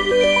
Infinite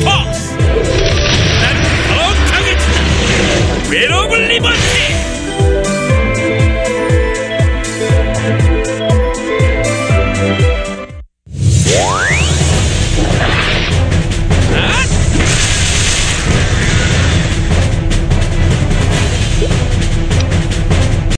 Force! 나는 더 강해지지! 외로움을 리버티!